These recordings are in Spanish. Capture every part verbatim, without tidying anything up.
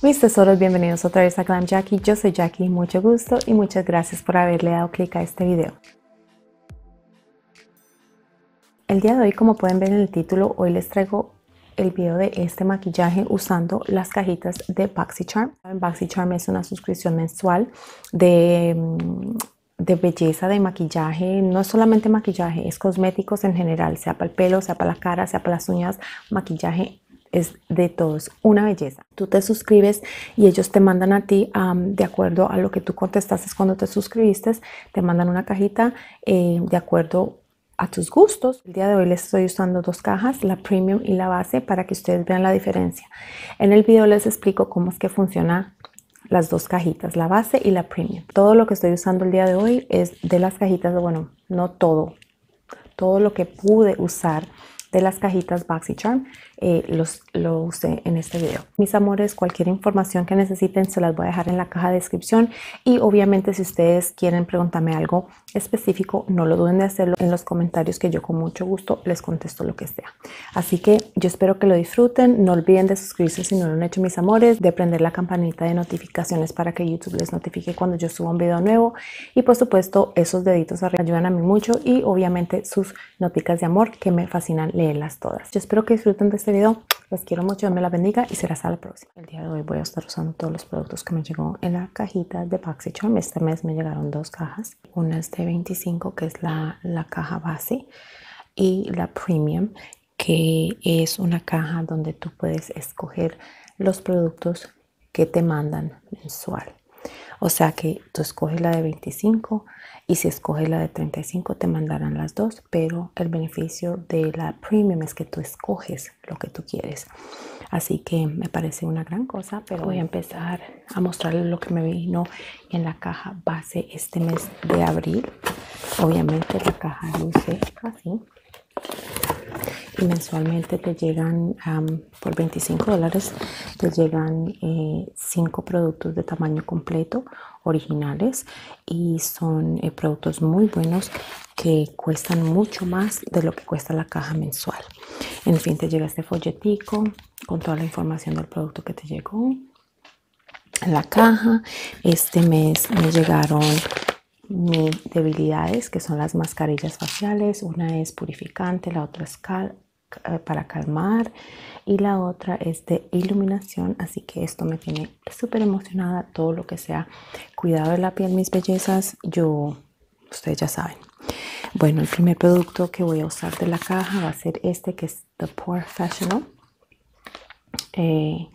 Mis tesoros, bienvenidos otra vez a Glam Jackie. Yo soy Jackie, mucho gusto y muchas gracias por haberle dado clic a este video. El día de hoy, como pueden ver en el título, hoy les traigo el video de este maquillaje usando las cajitas de BoxyCharm. BoxyCharm es una suscripción mensual de, de belleza, de maquillaje. No es solamente maquillaje, es cosméticos en general, sea para el pelo, sea para la cara, sea para las uñas, maquillaje. Es de todos, una belleza. Tú te suscribes y ellos te mandan a ti, um, de acuerdo a lo que tú contestaste cuando te suscribiste, te mandan una cajita eh, de acuerdo a tus gustos. El día de hoy les estoy usando dos cajas, la premium y la base, para que ustedes vean la diferencia. En el video les explico cómo es que funciona las dos cajitas, la base y la premium. Todo lo que estoy usando el día de hoy es de las cajitas, bueno, no todo, todo lo que pude usar de las cajitas BoxyCharm, eh, los, lo usé en este video. Mis amores, cualquier información que necesiten se las voy a dejar en la caja de descripción, y obviamente si ustedes quieren preguntarme algo específico, no lo duden de hacerlo en los comentarios, que yo con mucho gusto les contesto lo que sea. Así que yo espero que lo disfruten, no olviden de suscribirse si no lo han hecho, mis amores, de prender la campanita de notificaciones para que YouTube les notifique cuando yo suba un video nuevo, y por supuesto esos deditos arriba ayudan a mí mucho, y obviamente sus noticas de amor que me fascinan leerlas todas. Yo espero que disfruten de este video, los quiero mucho, Dios me la bendiga y será hasta la próxima. El día de hoy voy a estar usando todos los productos que me llegó en la cajita de BoxyCharm. Este mes me llegaron dos cajas, una es de veinticinco, que es la, la caja base, y la premium, que es una caja donde tú puedes escoger los productos que te mandan mensual. O sea que tú escoges la de veinticinco y si escoges la de treinta y cinco te mandarán las dos, pero el beneficio de la premium es que tú escoges lo que tú quieres. Así que me parece una gran cosa, pero voy a empezar a mostrarles lo que me vino en la caja base este mes de abril. Obviamente la caja luce así. Y mensualmente te llegan um, por veinticinco dólares, te llegan cinco eh, productos de tamaño completo originales, y son eh, productos muy buenos que cuestan mucho más de lo que cuesta la caja mensual. En fin, te llega este folletico con toda la información del producto que te llegó en la caja. Este mes me llegaron mis debilidades, que son las mascarillas faciales. Una es purificante, la otra es cal para calmar y la otra es de iluminación, así que esto me tiene súper emocionada. Todo lo que sea cuidado de la piel, mis bellezas, yo, ustedes ya saben. Bueno, el primer producto que voy a usar de la caja va a ser este, que es The Porefessional. Eh,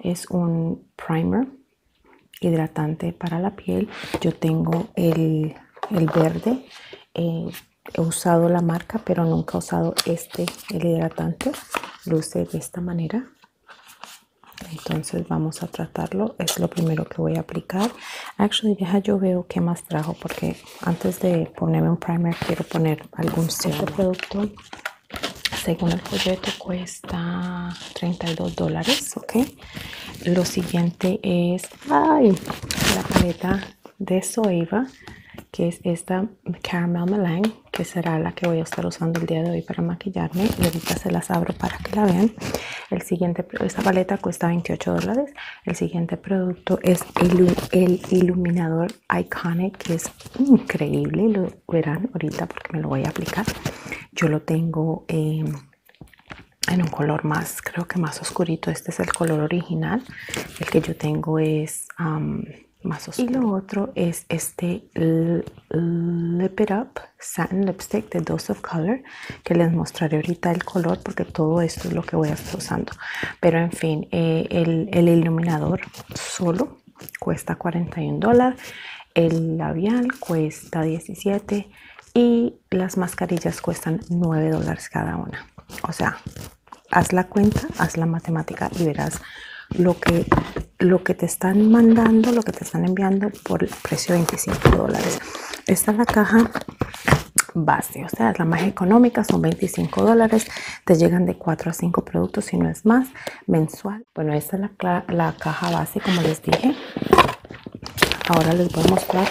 es un primer hidratante para la piel. Yo tengo el, el verde, eh, he usado la marca pero nunca he usado este, el hidratante. Luce de esta manera, entonces vamos a tratarlo. Es lo primero que voy a aplicar. Actually, deja yo veo qué más trajo, porque antes de ponerme un primer quiero poner algún serum. Este producto, según el folleto, cuesta treinta y dos dólares, ok. Lo siguiente es ay, la paleta de Zoeva, que es esta Caramel Melange, que será la que voy a estar usando el día de hoy para maquillarme, y ahorita se las abro para que la vean. El siguiente, esta paleta cuesta veintiocho dólares. El siguiente producto es el, el iluminador Iconic, que es increíble, lo verán ahorita porque me lo voy a aplicar. Yo lo tengo eh, en un color más, creo que más oscurito. Este es el color original, el que yo tengo es um, más oscuro. Y lo otro es este Lip It Up Satin Lipstick de Dose of Color, que les mostraré ahorita el color porque todo esto es lo que voy a estar usando. Pero en fin, eh, el, el iluminador solo cuesta cuarenta y un dólares, el labial cuesta diecisiete dólares y las mascarillas cuestan nueve dólares cada una. O sea, haz la cuenta, haz la matemática y verás lo que, lo que te están mandando, lo que te están enviando por el precio de veinticinco dólares. Esta es la caja base, o sea, es la más económica, son veinticinco dólares. Te llegan de cuatro a cinco productos, si no es más, mensual. Bueno, esta es la, la caja base, como les dije. Ahora les voy a mostrar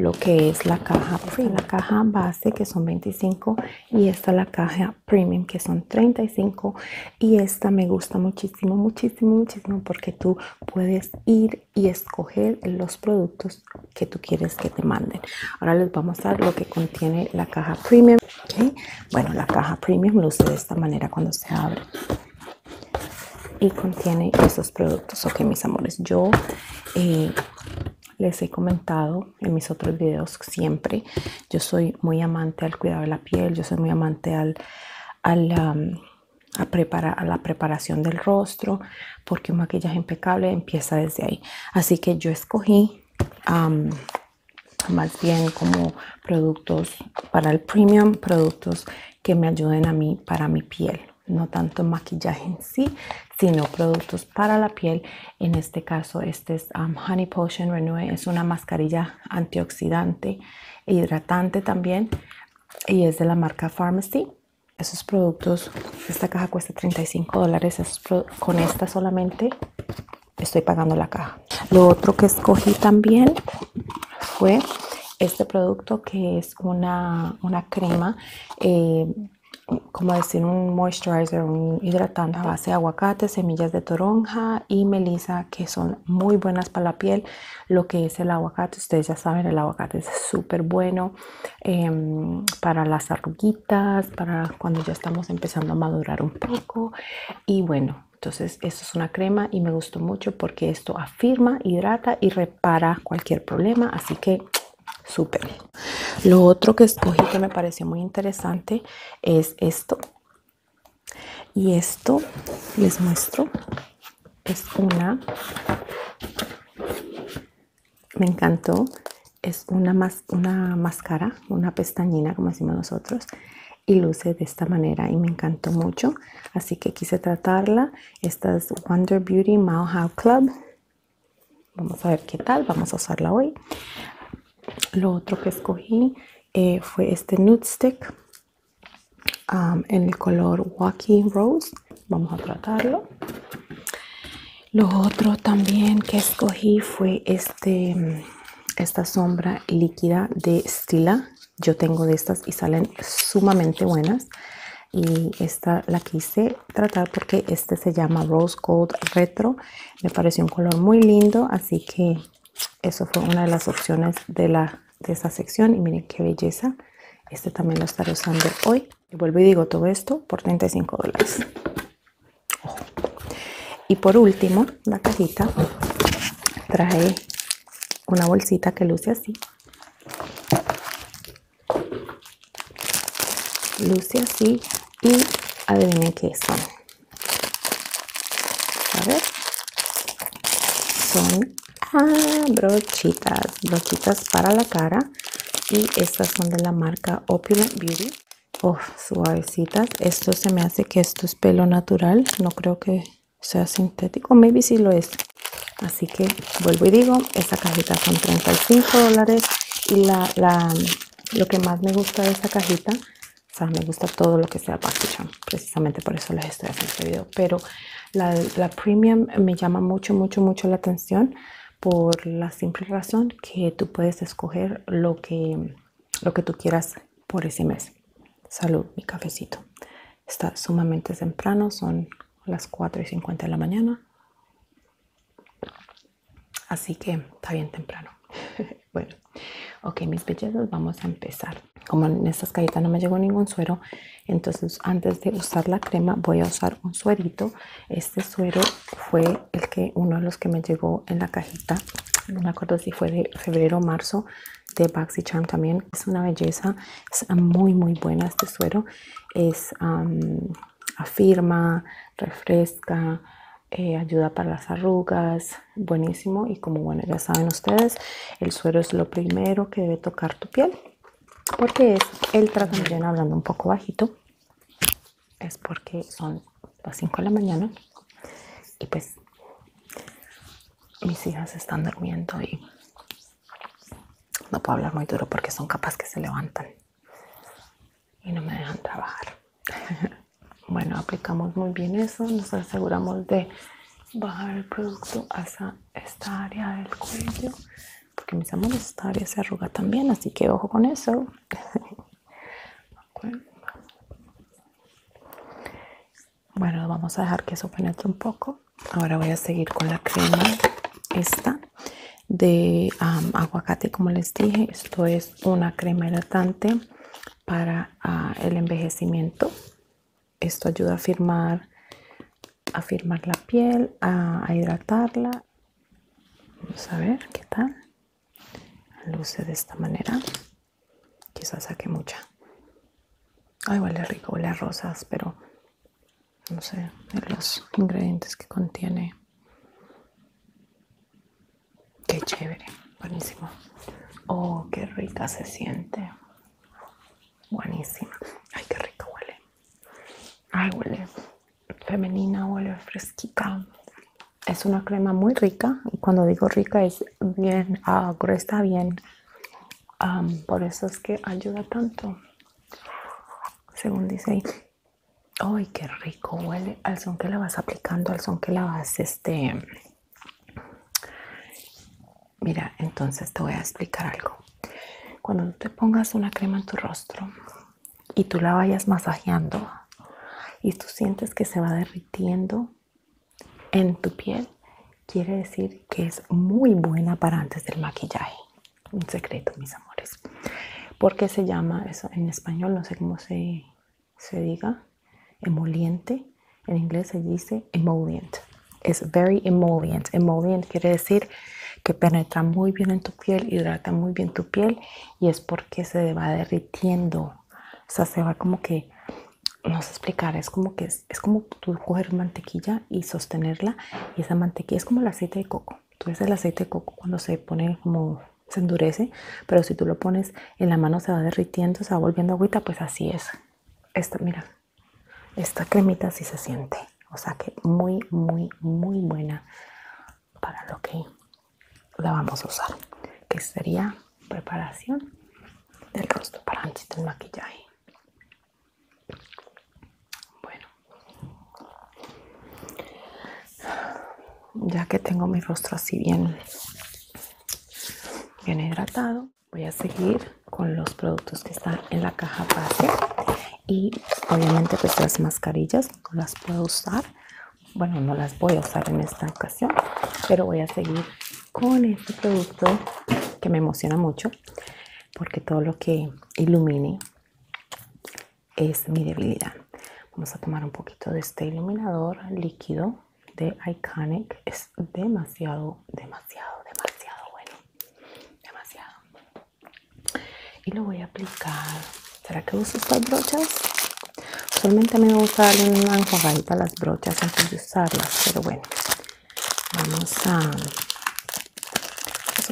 lo que es la caja premium, la caja base, que son veinticinco, y esta la caja premium, que son treinta y cinco. Y esta me gusta muchísimo, muchísimo, muchísimo, porque tú puedes ir y escoger los productos que tú quieres que te manden. Ahora les vamos a dar lo que contiene la caja premium. ¿Okay? Bueno, la caja premium luce de esta manera cuando se abre y contiene esos productos. Ok, mis amores, yo eh, les he comentado en mis otros videos siempre, yo soy muy amante al cuidado de la piel, yo soy muy amante al, al, um, a, prepara, a la preparación del rostro, porque un maquillaje impecable empieza desde ahí. Así que yo escogí um, más bien como productos para el premium, productos que me ayuden a mí para mi piel. No tanto maquillaje en sí, sino productos para la piel. En este caso, este es um, Honey Potion Renew. Es una mascarilla antioxidante e hidratante también. Y es de la marca Farmacy. Esos productos, esta caja cuesta treinta y cinco dólares. Con esta solamente estoy pagando la caja. Lo otro que escogí también fue este producto, que es una, una crema. Eh, como decir, un moisturizer, un hidratante a base de aguacate, semillas de toronja y melisa, que son muy buenas para la piel. Lo que es el aguacate, ustedes ya saben, el aguacate es súper bueno eh, para las arruguitas, para cuando ya estamos empezando a madurar un poco. Y bueno, entonces esto es una crema y me gustó mucho porque esto afirma, hidrata y repara cualquier problema, así que súper. Lo otro que escogí que me pareció muy interesante es esto. Y esto les muestro. Es una, me encantó. Es una, mas, una máscara, una pestañina, como decimos nosotros. Y luce de esta manera y me encantó mucho. Así que quise tratarla. Esta es Wonder Beauty Maoha Club. Vamos a ver qué tal. Vamos a usarla hoy. Lo otro que escogí eh, fue este Nude Stick um, en el color Walking Rose. Vamos a tratarlo. Lo otro también que escogí fue este, esta sombra líquida de Stila. Yo tengo de estas y salen sumamente buenas. Y esta la quise tratar porque este se llama Rose Gold Retro. Me pareció un color muy lindo, así que eso fue una de las opciones de, la, de esta sección. Y miren qué belleza. Este también lo estaré usando hoy. Y vuelvo y digo todo esto por treinta y cinco dólares. Oh. Y por último, la cajita. Traje una bolsita que luce así. Luce así. Y adivinen qué son. A ver. Son... Ah, brochitas, brochitas para la cara, y estas son de la marca Opulent Beauty. Oh, suavecitas. Esto se me hace que esto es pelo natural, no creo que sea sintético, maybe sí lo es. Así que vuelvo y digo, esta cajita son treinta y cinco dólares, y la, la, lo que más me gusta de esta cajita, o sea, me gusta todo lo que sea BoxyCharm, precisamente por eso les estoy haciendo este video, pero la, la premium me llama mucho, mucho, mucho la atención, por la simple razón que tú puedes escoger lo que, lo que tú quieras por ese mes. Salud, mi cafecito. Está sumamente temprano, son las cuatro y cincuenta de la mañana. Así que está bien temprano. Bueno, ok, mis bellezas, vamos a empezar. Como en estas cajitas no me llegó ningún suero, entonces antes de usar la crema voy a usar un suerito. Este suero fue el que, uno de los que me llegó en la cajita, no me acuerdo si fue de febrero o marzo, de BoxyCharm también. Es una belleza, es muy muy buena este suero. Es um, afirma, refresca, Eh, ayuda para las arrugas, buenísimo. Y como bueno, ya saben ustedes, el suero es lo primero que debe tocar tu piel, porque es el tratamiento. Hablando un poco bajito, es porque son las cinco de la mañana y pues mis hijas están durmiendo y no puedo hablar muy duro porque son capaz que se levantan y no me dejan trabajar. Bueno, aplicamos muy bien eso, nos aseguramos de bajar el producto hasta esta área del cuello, porque mis amores todavía se arruga también, así que ojo con eso. Okay. Bueno, vamos a dejar que eso penetre un poco. Ahora voy a seguir con la crema esta de um, aguacate, como les dije. Esto es una crema hidratante para uh, el envejecimiento. Esto ayuda a firmar, a firmar la piel, a, a hidratarla. Vamos a ver qué tal. Luce de esta manera. Quizás saque mucha. Ay, huele rico, huele a rosas, pero no sé, de los ingredientes que contiene. Qué chévere, buenísimo. Oh, qué rica se siente. Buenísima. Ay, qué rico huele. Ay, huele femenina, huele fresquita. Es una crema muy rica, y cuando digo rica es bien uh, gruesa, bien. Um, por eso es que ayuda tanto, según dice ahí. Ay, qué rico huele. Al son que la vas aplicando, al son que la vas, este... Mira, entonces te voy a explicar algo. Cuando tú te pongas una crema en tu rostro y tú la vayas masajeando y tú sientes que se va derritiendo en tu piel, quiere decir que es muy buena para antes del maquillaje. Un secreto, mis amores. Porque se llama, eso en español no sé cómo se, se diga, emoliente. En inglés se dice emollient. Es very emollient. Emollient quiere decir que penetra muy bien en tu piel, hidrata muy bien tu piel, y es porque se va derritiendo. O sea, se va como que, no sé explicar, es como que es, es como tú coger mantequilla y sostenerla, y esa mantequilla es como el aceite de coco. Tú ves el aceite de coco cuando se pone como, se endurece, pero si tú lo pones en la mano se va derritiendo, se va volviendo agüita, pues así es. Esta, mira, esta cremita así se siente. O sea que muy, muy, muy buena para lo que la vamos a usar, que sería preparación del rostro para antes del maquillaje. Bueno, ya que tengo mi rostro así bien, bien hidratado, voy a seguir con los productos que están en la caja base. Y obviamente pues las mascarillas no las puedo usar, bueno, no las voy a usar en esta ocasión, pero voy a seguir con este producto que me emociona mucho, porque todo lo que ilumine es mi debilidad. Vamos a tomar un poquito de este iluminador líquido de Iconic. Es demasiado, demasiado, demasiado bueno. Demasiado. Y lo voy a aplicar. ¿Será que uso estas brochas? Solamente me voy a usar una enjuagadita las brochas antes de usarlas, pero bueno, vamos a...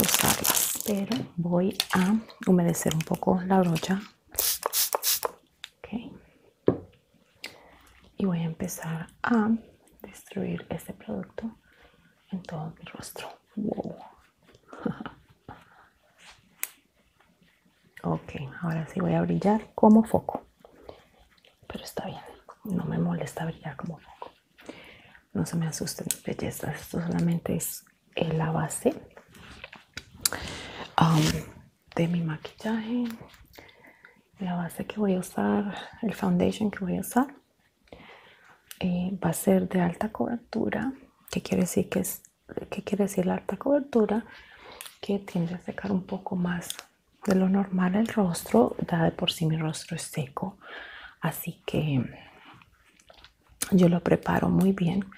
usarlas, pero voy a humedecer un poco la brocha, okay. Y voy a empezar a distribuir este producto en todo mi rostro. Wow. Ok, ahora sí voy a brillar como foco, pero está bien, no me molesta brillar como foco, no se me asusten, bellezas. Esto solamente es la base Um, de mi maquillaje, la base que voy a usar, el foundation que voy a usar, eh, va a ser de alta cobertura. ¿Qué quiere decir que es? ¿Qué quiere decir la alta cobertura? Que tiende a secar un poco más de lo normal el rostro, ya de por sí mi rostro es seco, así que yo lo preparo muy bien,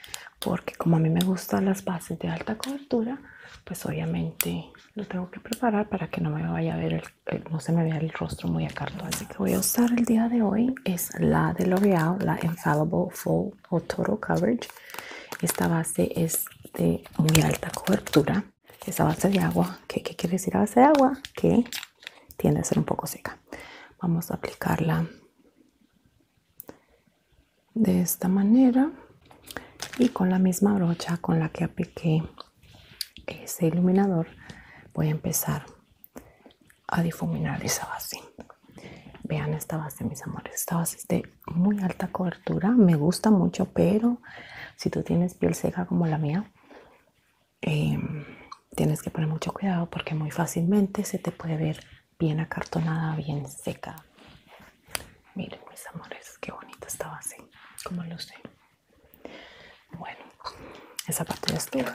porque como a mí me gustan las bases de alta cobertura, pues obviamente lo tengo que preparar para que no me vaya a ver, el, el, no se me vea el rostro muy acartonado. Así que voy a usar el día de hoy, es la de L'Oreal, la Infallible Full o Total Coverage. Esta base es de muy alta cobertura, es a base de agua. ¿Qué, qué quiere decir a base de agua? Que tiende a ser un poco seca. Vamos a aplicarla de esta manera. Y con la misma brocha con la que apliqué ese iluminador, voy a empezar a difuminar esa base. Vean esta base, mis amores. Esta base es de muy alta cobertura. Me gusta mucho, pero si tú tienes piel seca como la mía, eh, tienes que poner mucho cuidado porque muy fácilmente se te puede ver bien acartonada, bien seca. Miren, mis amores, qué bonita esta base, como luce. Bueno, esa parte ya estuvo.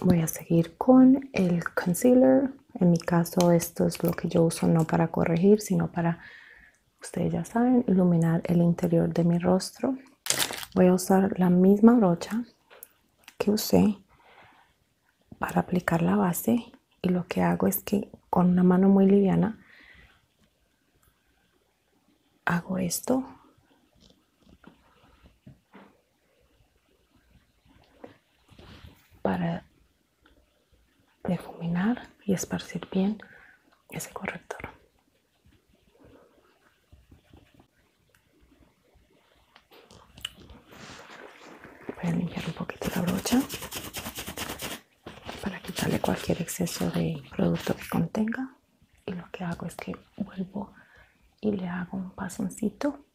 Voy a seguir con el concealer. En mi caso, esto es lo que yo uso no para corregir, sino para, ustedes ya saben, iluminar el interior de mi rostro. Voy a usar la misma brocha que usé para aplicar la base, y lo que hago es que con una mano muy liviana hago esto para difuminar y esparcir bien ese corrector. Voy a limpiar un poquito la brocha para quitarle cualquier exceso de producto que contenga, y lo que hago es que vuelvo y le hago un pasoncito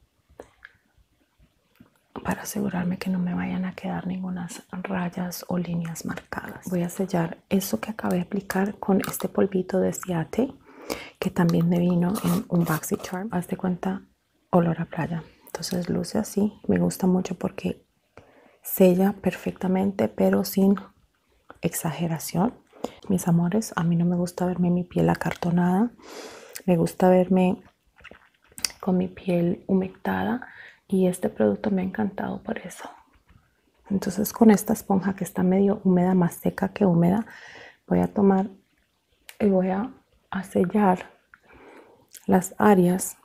para asegurarme que no me vayan a quedar ninguna rayas o líneas marcadas. Voy a sellar eso que acabé de aplicar con este polvito de ciate que también me vino en un BoxyCharm. Haz de cuenta olor a playa, entonces luce así. Me gusta mucho porque sella perfectamente pero sin exageración. Mis amores, a mí no me gusta verme mi piel acartonada, me gusta verme con mi piel humectada, y este producto me ha encantado por eso. Entonces, con esta esponja que está medio húmeda, más seca que húmeda, voy a tomar y voy a sellar las áreas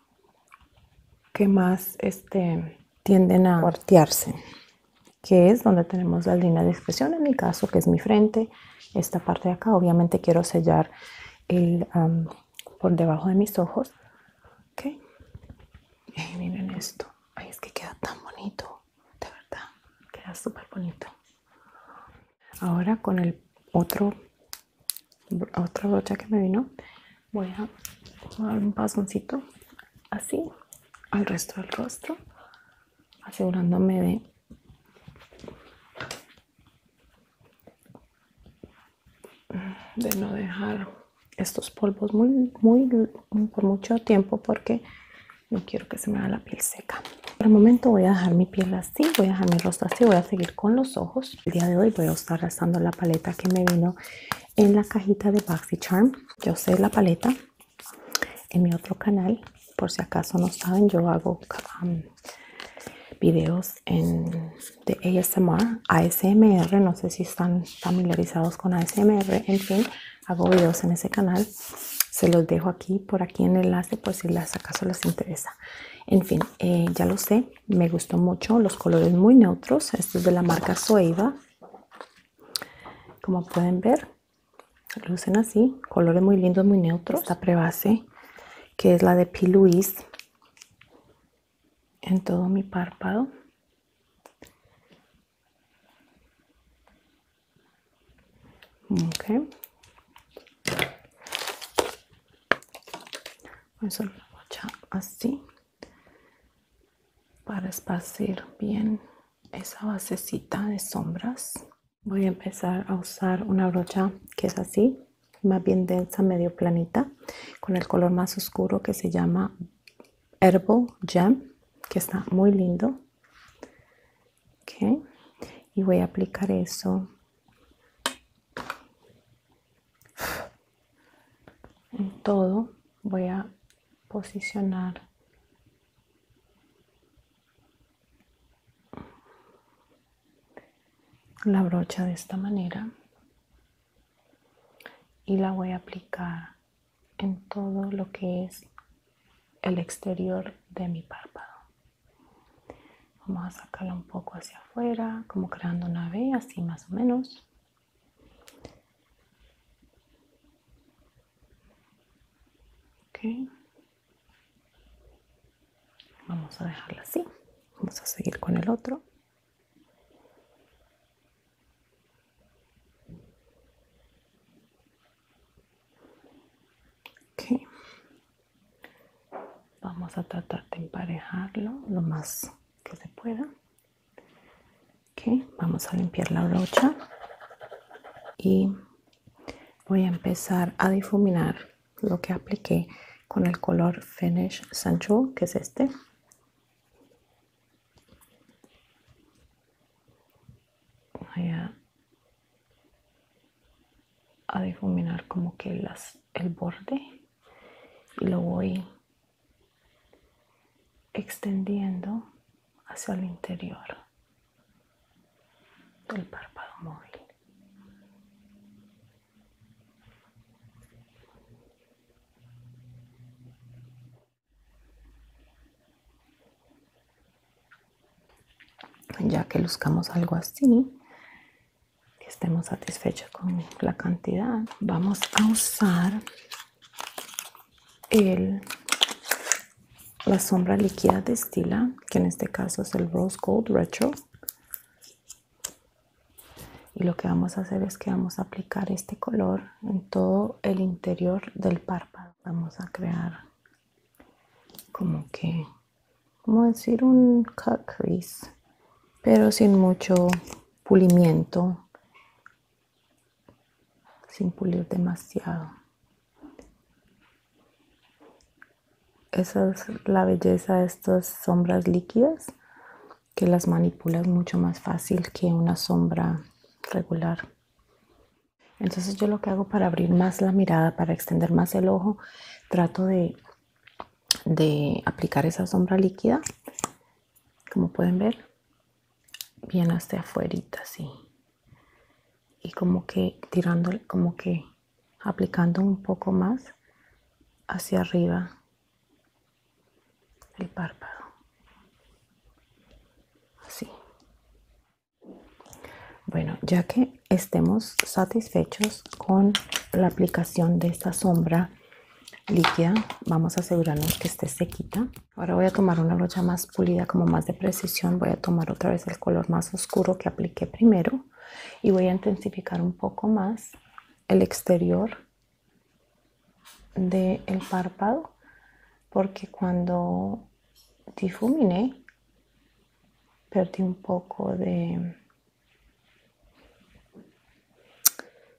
que más este, tienden a cuartearse, que es donde tenemos la línea de expresión, en mi caso, que es mi frente, esta parte de acá. Obviamente quiero sellar el, um, por debajo de mis ojos. Ok, y miren esto. Ay, es que queda tan bonito, de verdad, queda súper bonito. Ahora con el otro, otra brocha que me vino, voy a dar un pasoncito así al resto del rostro, asegurándome de de no dejar estos polvos muy, muy, muy por mucho tiempo, porque no quiero que se me haga la piel seca. Por el momento voy a dejar mi piel así, voy a dejar mi rostro así, voy a seguir con los ojos. El día de hoy voy a estar usando la paleta que me vino en la cajita de BoxyCharm. Yo usé la paleta en mi otro canal, por si acaso no saben, yo hago um, videos en, de A S M R, A S M R, no sé si están familiarizados con A S M R, en fin, hago videos en ese canal. Se los dejo aquí, por aquí en el enlace, por si las acaso les interesa. En fin, eh, ya lo sé, me gustó mucho, los colores muy neutros. Este es de la marca Zoeva. Como pueden ver, lucen así, colores muy lindos, muy neutros. Esta prebase, que es la de P. Louise, en todo mi párpado. Ok. Voy a usar una brocha así para esparcir bien esa basecita de sombras. Voy a empezar a usar una brocha que es así, más bien densa, medio planita, con el color más oscuro que se llama Herbal Gem, que está muy lindo. Okay. Y voy a aplicar eso en todo. Voy a posicionar la brocha de esta manera y la voy a aplicar en todo lo que es el exterior de mi párpado. Vamos a sacarla un poco hacia afuera, como creando una V, así más o menos. Okay. Vamos a dejarla así. Vamos a seguir con el otro. Okay. Vamos a tratar de emparejarlo lo más que se pueda. Okay. Vamos a limpiar la brocha y voy a empezar a difuminar lo que apliqué con el color Finish Sancho, que es este. Voy a, a difuminar como que las, el borde, y lo voy extendiendo hacia el interior del párpado móvil. Ya que luzcamos algo así, que estemos satisfechos con la cantidad, vamos a usar el, la sombra líquida de Stila, que en este caso es el Rose Gold Retro. Y lo que vamos a hacer es que vamos a aplicar este color en todo el interior del párpado. Vamos a crear como que, como decir, un cut crease, pero sin mucho pulimiento, sin pulir demasiado. Esa es la belleza de estas sombras líquidas, que las manipulas mucho más fácil que una sombra regular. Entonces yo lo que hago para abrir más la mirada, para extender más el ojo, trato de, de aplicar esa sombra líquida, como pueden ver, bien hasta afuerita, así, y como que tirándole, como que aplicando un poco más hacia arriba el párpado, así. Bueno, ya que estemos satisfechos con la aplicación de esta sombra líquida, vamos a asegurarnos que esté sequita. Ahora voy a tomar una brocha más pulida, como más de precisión. Voy a tomar otra vez el color más oscuro que apliqué primero y voy a intensificar un poco más el exterior del párpado, porque cuando difuminé perdí un poco de,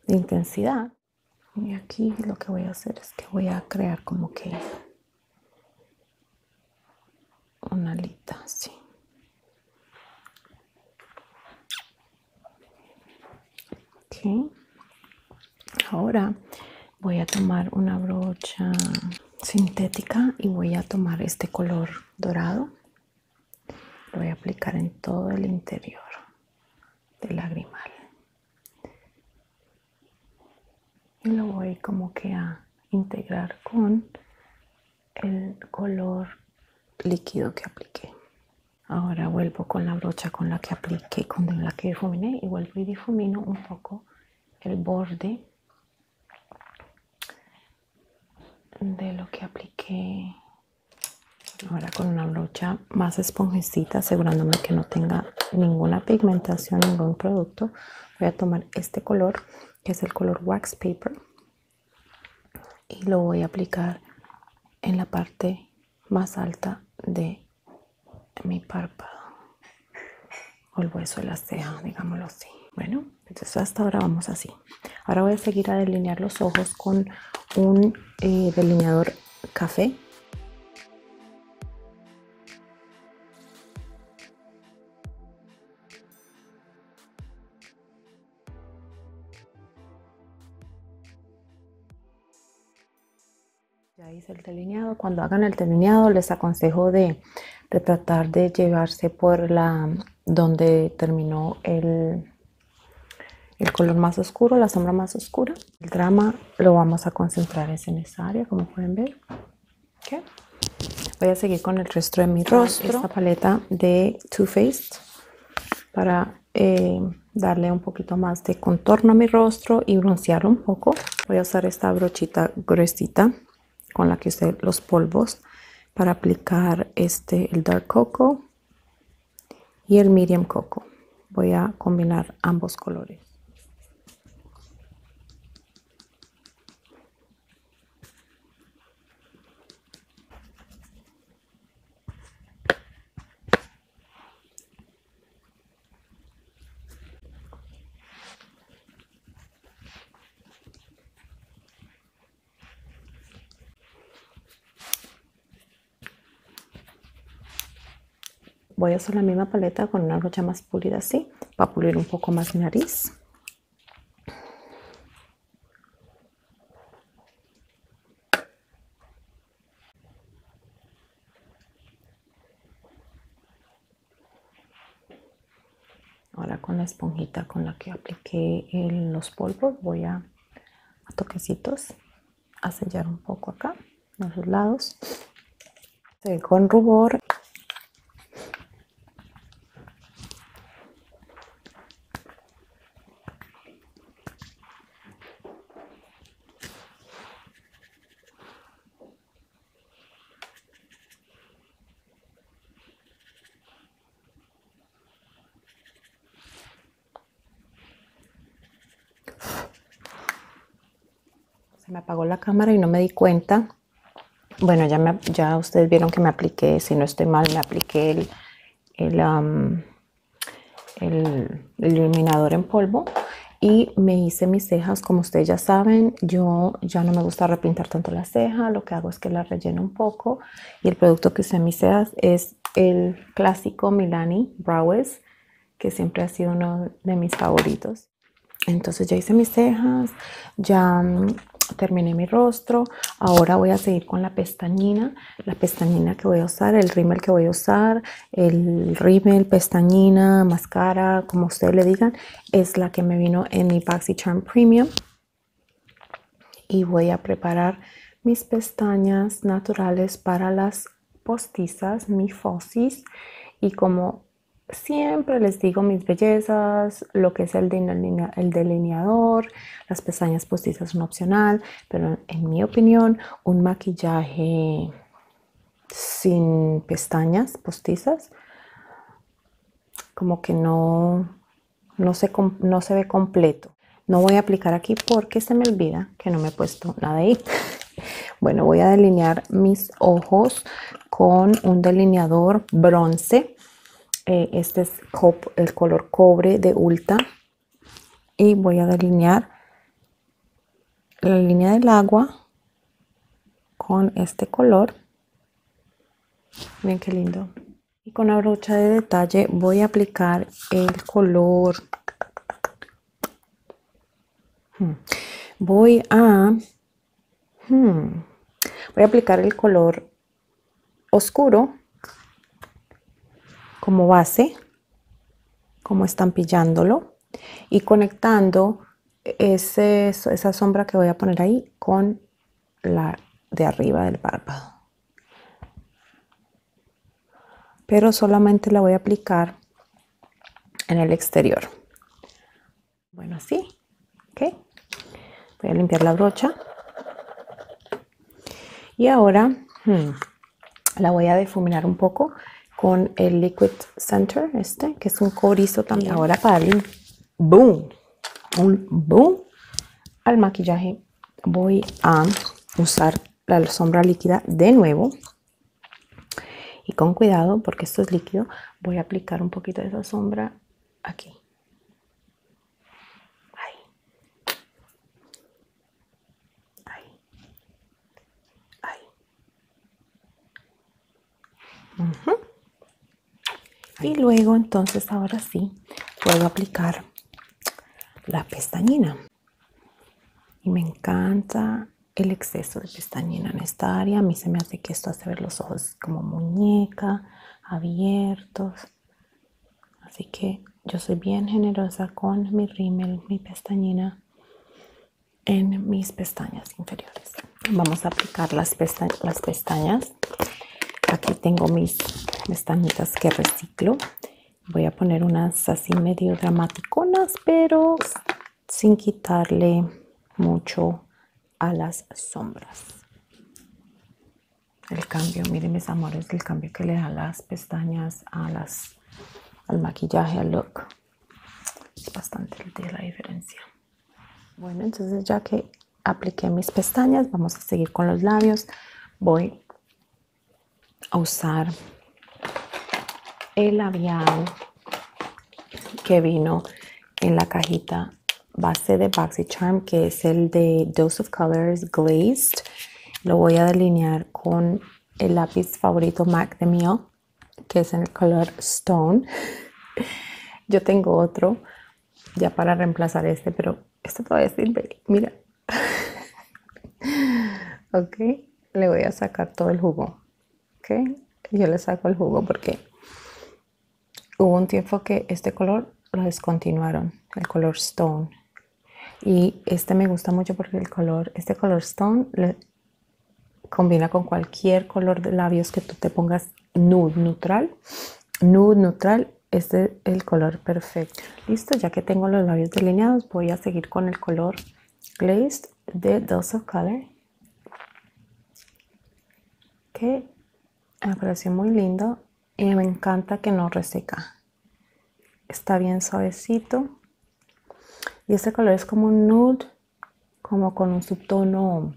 de intensidad. Y aquí lo que voy a hacer es que voy a crear como que una alita así. Ok. Ahora voy a tomar una brocha sintética y voy a tomar este color dorado. Lo voy a aplicar en todo el interior del lagrimal. Y lo voy como que a integrar con el color líquido que apliqué. Ahora vuelvo con la brocha con la que apliqué, con la que difuminé, y vuelvo y difumino un poco el borde de lo que apliqué. Ahora con una brocha más esponjecita, asegurándome que no tenga ninguna pigmentación, ningún producto, voy a tomar este color, que es el color Wax Paper, y lo voy a aplicar en la parte más alta de mi párpado, o el hueso de la ceja, digámoslo así. Bueno, entonces hasta ahora vamos así. Ahora voy a seguir a delinear los ojos con un eh, delineador café. El delineado, cuando hagan el delineado les aconsejo de, de tratar de llevarse por la donde terminó el, el color más oscuro, la sombra más oscura. El drama lo vamos a concentrar es en esa área, como pueden ver. Okay. Voy a seguir con el resto de mi rostro, esta paleta de Too Faced, para eh, darle un poquito más de contorno a mi rostro y broncearlo un poco. Voy a usar esta brochita gruesita con la que usé los polvos para aplicar este, el Dark Coco y el Medium Coco. Voy a combinar ambos colores. voy a hacer la misma paleta con una brocha más pulida así, para pulir un poco más mi nariz. Ahora con la esponjita con la que apliqué el, los polvos voy a, a toquecitos a sellar un poco acá, en los lados. Se ve con rubor. Me apagó la cámara y no me di cuenta. Bueno, ya, me, ya ustedes vieron que me apliqué, si no estoy mal, me apliqué el, el, um, el, el iluminador en polvo y me hice mis cejas. Como ustedes ya saben, yo ya no me gusta repintar tanto las cejas, lo que hago es que las relleno un poco, y el producto que usé en mis cejas es el clásico Milani Browes, que siempre ha sido uno de mis favoritos. Entonces ya hice mis cejas, ya terminé mi rostro. Ahora voy a seguir con la pestañina, la pestañina que voy a usar, el rímel que voy a usar, el rímel, pestañina, máscara, como ustedes le digan, es la que me vino en mi BoxyCharm Premium. Y voy a preparar mis pestañas naturales para las postizas, mi fozzies, y como siempre les digo mis bellezas, lo que es el, deline- el delineador, las pestañas postizas son opcional, pero en mi opinión un maquillaje sin pestañas postizas como que no, no, se, no se ve completo. No voy a aplicar aquí porque se me olvida que no me he puesto nada ahí. Bueno, voy a delinear mis ojos con un delineador bronce. Este es el color cobre de Ulta, y voy a delinear la línea del agua con este color. Miren qué lindo. Y con la brocha de detalle voy a aplicar el color. Hmm. Voy a hmm. voy a aplicar el color oscuro como base, como estampillándolo y conectando ese, esa sombra que voy a poner ahí con la de arriba del párpado, pero solamente la voy a aplicar en el exterior. Bueno, así, ok. Voy a limpiar la brocha y ahora hmm, la voy a difuminar un poco con el Liquid Center, este, que es un cobrizo también. Y ahora para darle boom, un boom al maquillaje, voy a usar la sombra líquida de nuevo. Y con cuidado, porque esto es líquido, voy a aplicar un poquito de esa sombra aquí. Ahí. Ahí. Ahí. Uh-huh. Y luego entonces ahora sí puedo aplicar la pestañina. Y me encanta el exceso de pestañina en esta área. A mí se me hace que esto hace ver los ojos como muñeca, abiertos. Así que yo soy bien generosa con mi rímel, mi pestañina en mis pestañas inferiores. Vamos a aplicar las, pesta las pestañas. Aquí tengo mis pestañitas que reciclo. Voy a poner unas así medio dramaticonas, pero sin quitarle mucho a las sombras. El cambio, miren mis amores, el cambio que le da las pestañas a las, al maquillaje, al look. Es bastante de la diferencia. Bueno, entonces ya que apliqué mis pestañas, vamos a seguir con los labios. Voy a usar el labial que vino en la cajita base de BoxyCharm, que es el de Dose of Color Glazed. Lo voy a delinear con el lápiz favorito MAC de mío, que es en el color Stone. Yo tengo otro ya para reemplazar este, pero este todavía sirve, mira. Ok, le voy a sacar todo el jugo. Ok, yo le saco el jugo porque hubo un tiempo que este color lo descontinuaron, el color Stone. Y este me gusta mucho porque el color, este color Stone le combina con cualquier color de labios que tú te pongas, nude, neutral. Nude, neutral, este es el color perfecto. Listo, ya que tengo los labios delineados, voy a seguir con el color Glazed de Dose of Color. Que me pareció muy lindo y me encanta que no reseca. Está bien suavecito. Y este color es como un nude, como con un subtono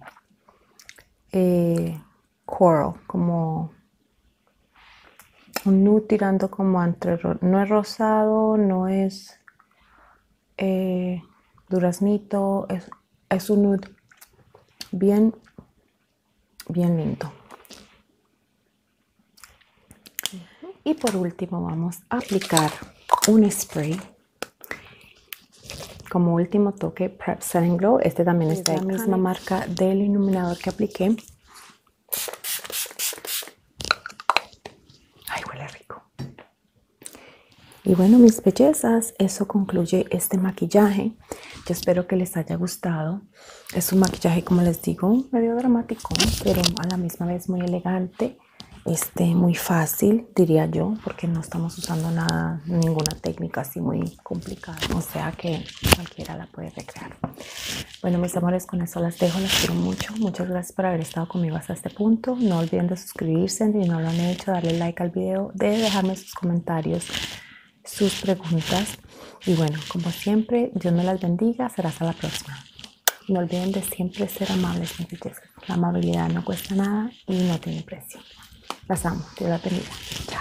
eh, coral, como un nude tirando como entre, no es rosado, no es eh, duraznito, es, es un nude bien, bien lindo. Y por último vamos a aplicar un spray. Como último toque, Prep Selling Glow. Este también es de la misma marca del iluminador que apliqué. Ay, huele rico. Y bueno, mis bellezas, eso concluye este maquillaje. Yo espero que les haya gustado. Es un maquillaje, como les digo, medio dramático, pero a la misma vez muy elegante. Este, muy fácil, diría yo, porque no estamos usando nada, ninguna técnica así muy complicada, o sea que cualquiera la puede recrear. Bueno, mis amores, con eso las dejo, las quiero mucho, muchas gracias por haber estado conmigo hasta este punto. No olviden de suscribirse, si no lo han hecho, darle like al video, de dejarme sus comentarios, sus preguntas, y bueno, como siempre, Dios me las bendiga, será hasta la próxima. No olviden de siempre ser amables, mis bellezas. La amabilidad no cuesta nada y no tiene precio. Las amo. Dios las bendiga.